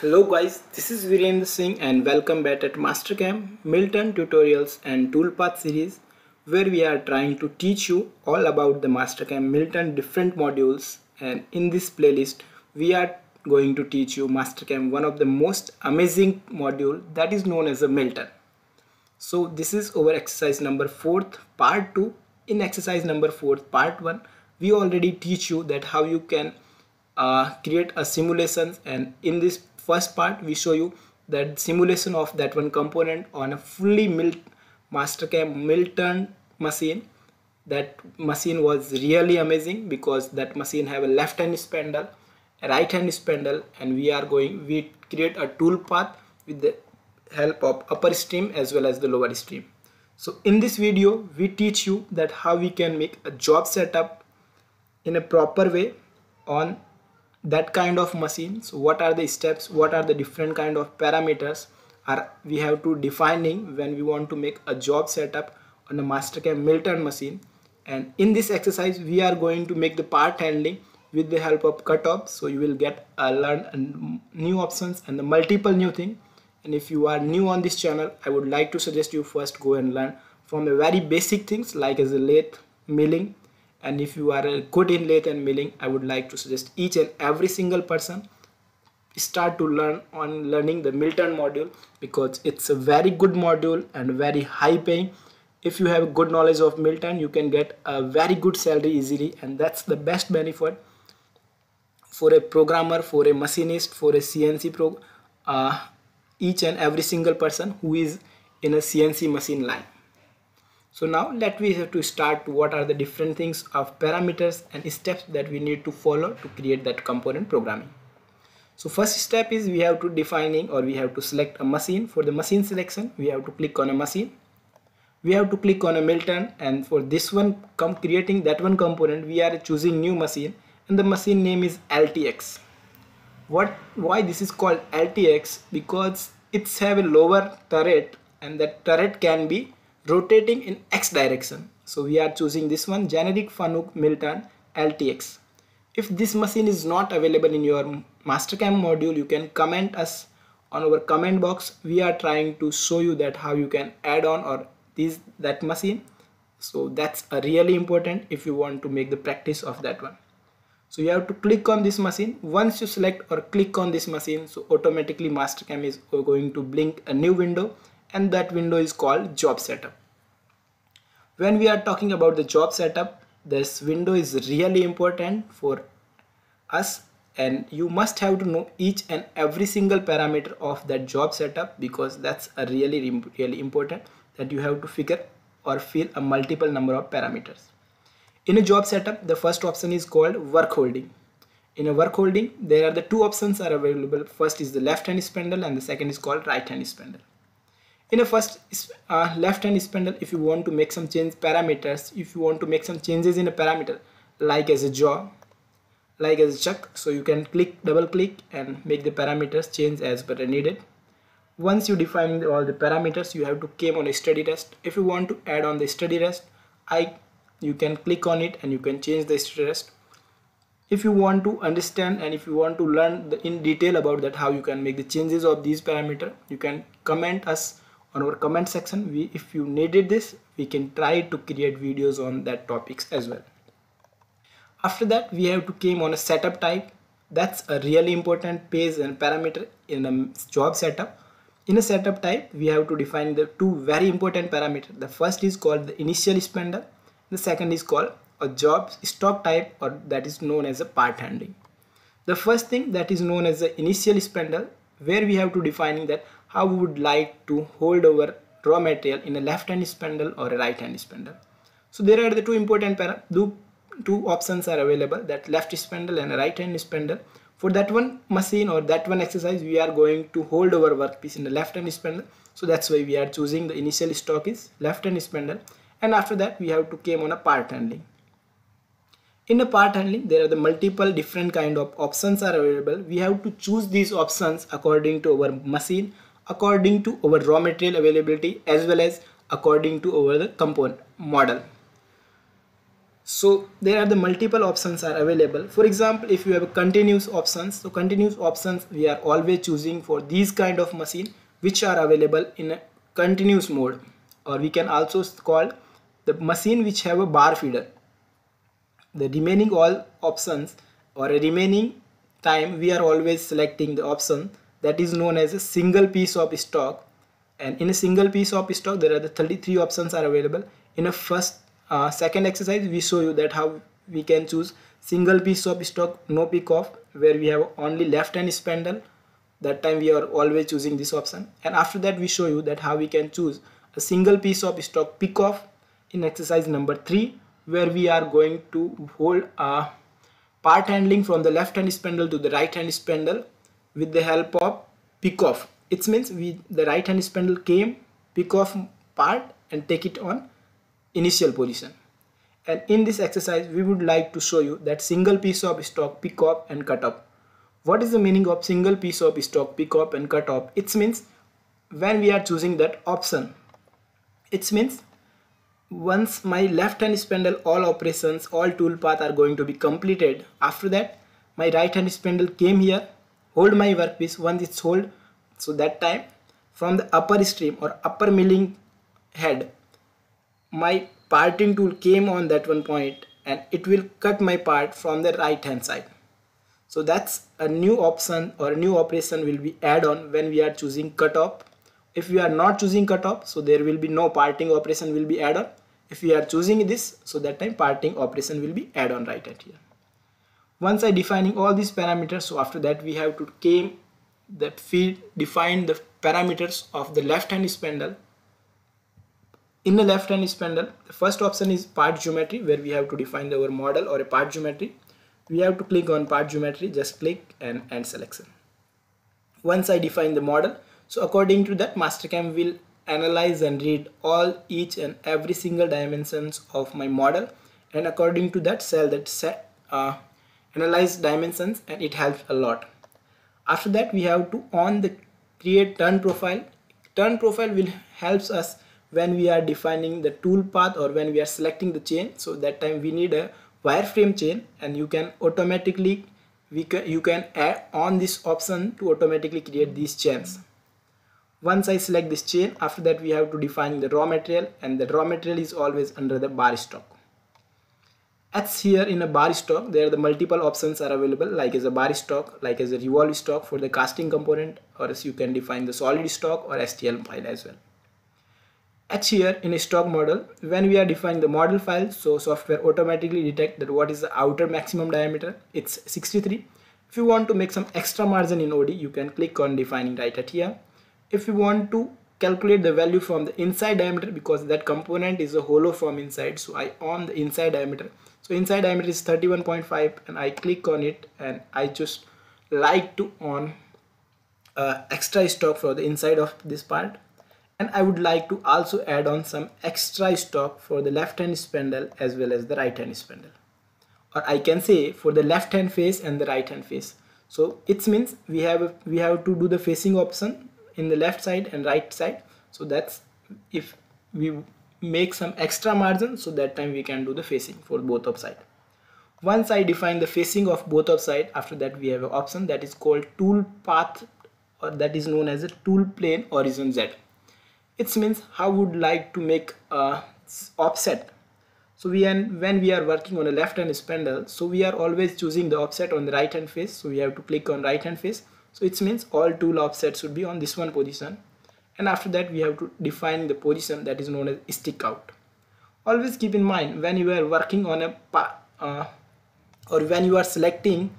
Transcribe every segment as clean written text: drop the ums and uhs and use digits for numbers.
Hello guys, this is Virendra Singh and welcome back at Mastercam Mill-Turn tutorials and toolpath series, where we are trying to teach you all about the Mastercam Mill-Turn different modules. And in this playlist we are going to teach you Mastercam, one of the most amazing module that is known as a Mill-Turn. So this is our exercise number 4th part 2. In exercise number 4th part 1 we already teach you that how you can create a simulation, and in this first part we show you that simulation of that one component on a fully Mastercam Mill-Turn machine. That machine was really amazing because that machine have a left hand spindle, a right hand spindle, and we create a tool path with the help of upper stream as well as the lower stream. So in this video we teach you that how we can make a job setup in a proper way on that kind of machines. So what are the steps, what are the different kind of parameters are we have to defining when we want to make a job setup on a Mastercam Mill-Turn machine. And in this exercise we are going to make the part handling with the help of cutoff, so you will get learn new options and the multiple new thing. And if you are new on this channel, I would like to suggest you first go and learn from the very basic things like as a lathe, milling. And if you are good in lathe and milling, I would like to suggest each and every single person start to learn on learning the Mill-Turn module, because it's a very good module and very high paying. If you have good knowledge of Mill-Turn, you can get a very good salary easily, and that's the best benefit for a programmer, for a machinist, for a CNC pro, each and every single person who is in a CNC machine line. So now let we have to start what are the different things of parameters and steps that we need to follow to create that component programming. So first step is we have to defining, or we have to select a machine. For the machine selection we have to click on a machine. We have to click on a Mill-Turn, and for this one creating that one component we are choosing new machine, and the machine name is LTX. Why this is called LTX? Because it's have a lower turret, and that turret can be rotating in X direction. So we are choosing this one, generic Fanuc Mill-Turn LTX. If this machine is not available in your Mastercam module, you can comment us on our comment box. We are trying to show you that how you can add on or that machine. So that's a really important if you want to make the practice of that one. So you have to click on this machine. Once you select or click on this machine, so automatically Mastercam is going to blink a new window, and that window is called job setup. When we are talking about the job setup, this window is really important for us, and you must have to know each and every single parameter of that job setup, because that's a really important that you have to figure or fill a multiple number of parameters. In a job setup, the first option is called work holding. In a work holding, there are the two options are available. First is the left hand spindle, and the second is called right hand spindle. In a first left hand spindle, if you want to make some change parameters, if you want to make some changes in a parameter like as a jaw, like as a chuck, so you can double click and make the parameters change as per needed. Once you define all the parameters, you have to come on a steady rest. If you want to add on the steady rest, you can click on it and you can change the steady rest. If you want to understand and if you want to learn in detail about that how you can make the changes of these parameter, you can comment us on our comment section. If you needed this, we can try to create videos on that topics as well. After that we have to came on a setup type. That's a really important page and parameter in a job setup. In a setup type we have to define the two very important parameters. The first is called the initial spindle, the second is called a job stock type, or that is known as a part handling. The first thing that is known as the initial spindle, where we have to define that how we would like to hold over raw material in a left hand spindle or a right hand spindle. So there are the two important two options are available, that left spindle and a right hand spindle. For that one machine or that one exercise we are going to hold over workpiece in the left hand spindle, so that's why we are choosing the initial stock is left hand spindle. And after that we have to came on a part handling. In a part handling there are the multiple different kind of options are available. We have to choose these options according to our machine, according to our raw material availability, as well as according to our component model. So there are the multiple options are available. For example, if you have a continuous options, so continuous options we are always choosing for these kind of machine which are available in a continuous mode, or we can also call the machine which have a bar feeder. The remaining all options or a remaining time we are always selecting the option that is known as a single piece of stock, and in a single piece of stock there are the 33 options are available. In a second exercise we show you that how we can choose single piece of stock, no pick off, where we have only left hand spindle. That time we are always choosing this option, and after that we show you that how we can choose a single piece of stock pick off in exercise number 3, where we are going to hold a part handling from the left hand spindle to the right hand spindle with the help of pick off. It means the right hand spindle came, pick off part and take it on initial position. And in this exercise we would like to show you that single piece of stock pick up and cut up. What is the meaning of single piece of stock pick up and cut up? It means when we are choosing that option, it means once my left hand spindle all operations, all tool path are going to be completed, after that my right hand spindle came here, hold my workpiece. Once it's hold, so that time from the upper stream or upper milling head my parting tool came on that one point, and it will cut my part from the right hand side. So that's a new option or a new operation will be add on when we are choosing cut off. If we are not choosing cut off, so there will be no parting operation will be add on. If we are choosing this, so that time parting operation will be add on right at here. Once I defining all these parameters, so after that we have to came that field define the parameters of the left hand spindle. In the left hand spindle, the first option is part geometry, where we have to define our model or a part geometry. We have to click on part geometry, just click and end selection. Once I define the model, so according to that Mastercam will analyze and read all each and every single dimensions of my model, and according to that cell that set analyze dimensions, and it helps a lot. After that we have to on the create turn profile. Turn profile will helps us when we are defining the tool path or when we are selecting the chain. So that time we need a wireframe chain, and you can automatically you can add on this option to automatically create these chains. Once I select this chain, after that we have to define the raw material, and the raw material is always under the bar stock. As here in a bar stock there are the multiple options are available, like as a bar stock, like as a revolve stock for the casting component, or as you can define the solid stock or STL file as well. As here in a stock model, when we are defining the model file, so software automatically detect that what is the outer maximum diameter, it's 63. If you want to make some extra margin in OD, you can click on defining right at here. If you want to calculate the value from the inside diameter, because that component is a hollow from inside, so I on the inside diameter. So inside diameter is 31.5, and I click on it, and I just like to on extra stock for the inside of this part. And I would like to also add on some extra stock for the left hand spindle as well as the right hand spindle, or I can say for the left hand face and the right hand face. So it means we have to do the facing option in the left side and right side. So that's if we make some extra margin, so that time we can do the facing for both of side. Once I define the facing of both of side, after that we have an option that is called tool path, or that is known as a tool plane horizon Z. It means how would like to make a offset. So when we are working on a left hand spindle, so we are always choosing the offset on the right hand face, so we have to click on right hand face. So it means all tool offsets should be on this one position, and after that we have to define the position that is known as stick out. Always keep in mind when you are working on a or when you are selecting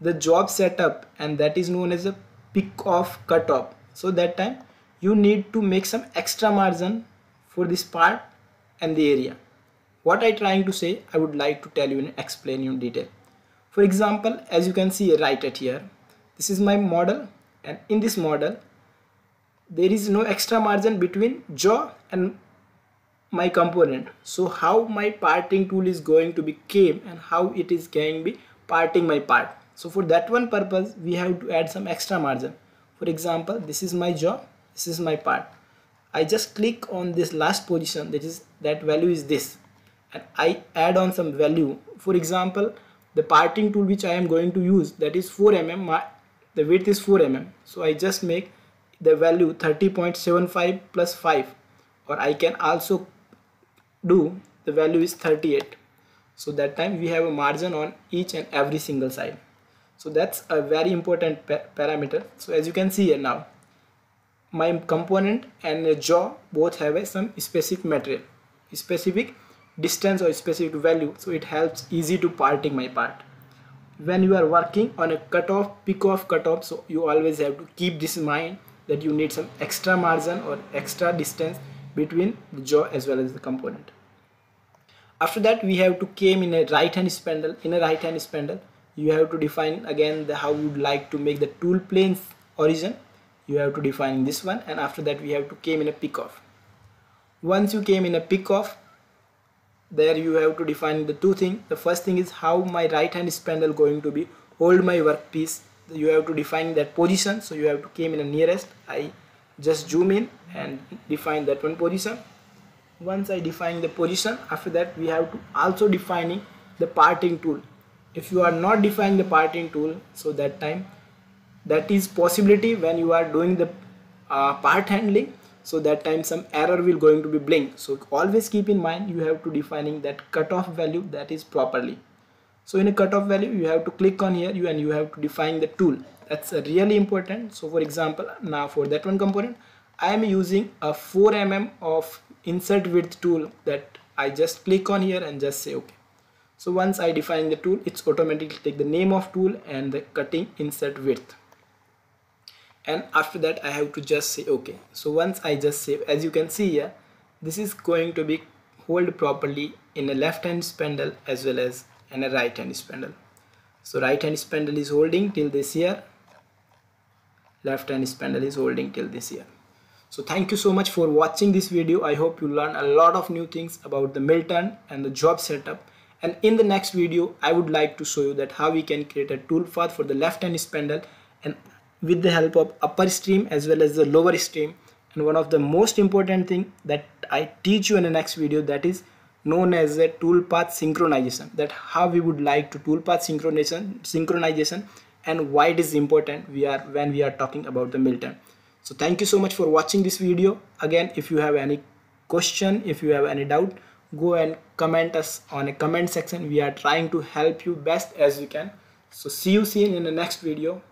the job setup, and that is known as a pick off cut off, so that time you need to make some extra margin for this part and the area. What I trying to say, I would like to tell you and explain you in detail. For example, as you can see right at here, this is my model, and in this model there is no extra margin between jaw and my component. So how my parting tool is going to be came and how it is going to be parting my part. So for that one purpose we have to add some extra margin. For example, this is my jaw, this is my part. I just click on this last position, that value is this, and I add on some value. For example, the parting tool which I am going to use, that is 4 mm, the width is 4 mm, so I just make the value 30.75 plus 5, or I can also do the value is 38. So that time we have a margin on each and every single side. So that's a very important parameter. So as you can see here now, my component and the jaw both have some specific material, specific distance or specific value. So it helps easy to parting my part. When you are working on a cutoff, pick-off, cutoff, so you always have to keep this in mind that you need some extra margin or extra distance between the jaw as well as the component. After that, we have to came in a right hand spindle. In a right hand spindle, you have to define again how you would like to make the tool plane's origin. You have to define this one, and after that we have to came in a pick-off. Once you came in a pick-off, there you have to define the two things. The first thing is how my right hand spindle going to be hold my workpiece. You have to define that position, so you have to came in the nearest. I just zoom in and define that one position. Once I define the position, after that we have to also defining the parting tool. If you are not defining the parting tool, so that time that is possibility when you are doing the part handling, so that time some error will going to be blink. So always keep in mind you have to defining that cutoff value, that is properly. So in a cutoff value you have to click on here and you have to define the tool. That's really important. So for example, now for that one component I am using a 4 mm of insert width tool, that I just click on here and just say okay. So once I define the tool, it's automatically take the name of tool and the cutting insert width, and after that I have to just say okay. So once I just save, as you can see here, this is going to be hold properly in a left hand spindle as well as in a right hand spindle. So right hand spindle is holding till this here, left hand spindle is holding till this here. So thank you so much for watching this video. I hope you learn a lot of new things about the mill-turn and the job setup. And in the next video, I would like to show you that how we can create a tool path for the left hand spindle, and with the help of upper stream as well as the lower stream. And one of the most important thing that I teach you in the next video, that is known as a tool path synchronization, that how we would like to tool path synchronization and why it is important when we are talking about the mill-turn. So thank you so much for watching this video. Again, if you have any question, if you have any doubt, go and comment us on a comment section. We are trying to help you best as we can. So see you soon in the next video.